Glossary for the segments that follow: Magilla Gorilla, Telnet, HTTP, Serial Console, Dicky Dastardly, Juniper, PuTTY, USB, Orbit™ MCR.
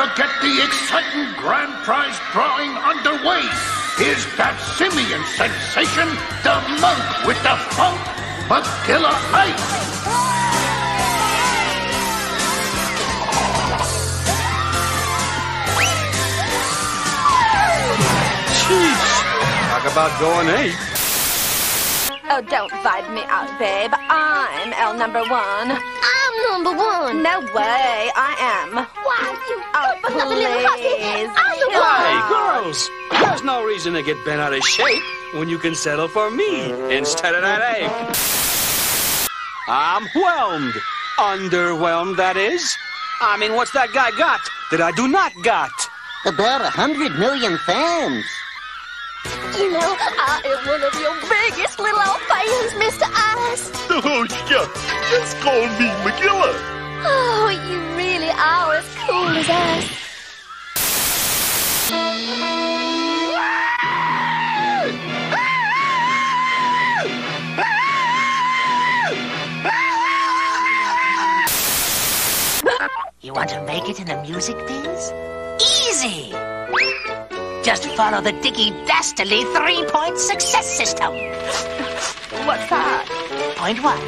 to get the exciting grand prize drawing underway. Here's that simian sensation, the monk with the funk, Magilla Ice. Talk about going ape. Oh, don't vibe me out, babe. I'm L number one. I'm number one. No way, I am. Why, you good for nothing little hussy. I'm the one. Hey, girls, there's no reason to get bent out of shape when you can settle for me instead of that ape. I'm whelmed. Underwhelmed, that is. I mean, what's that guy got that I do not got? About 100 million fans. You know, I am one of your biggest little old fans, Mr. Ice. Oh, yeah. Just call me Magilla. Oh, you really are as cool as ice. You want to make it in a music biz? Easy! Just follow the Dicky Dastardly 3-point success system. What's that? Point 1,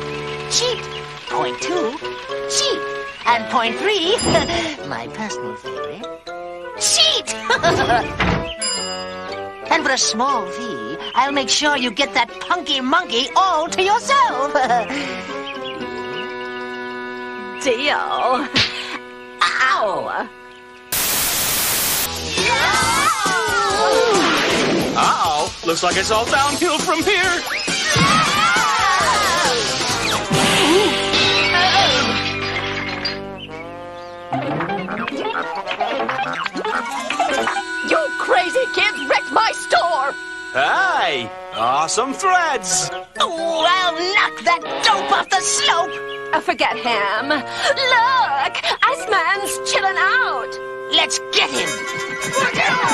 cheat. Point 2, cheat. And point 3, my personal favorite, cheat. And for a small fee, I'll make sure you get that punky monkey all to yourself. Deal. Ow. Uh-oh, looks like it's all downhill from here. You crazy kids wrecked my store! Hey, awesome threads! Oh, I'll knock that dope off the slope! Forget him. Look, Iceman's chilling out. Let's get him! Magilla!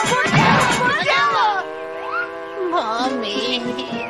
Magilla! Magilla! Mommy...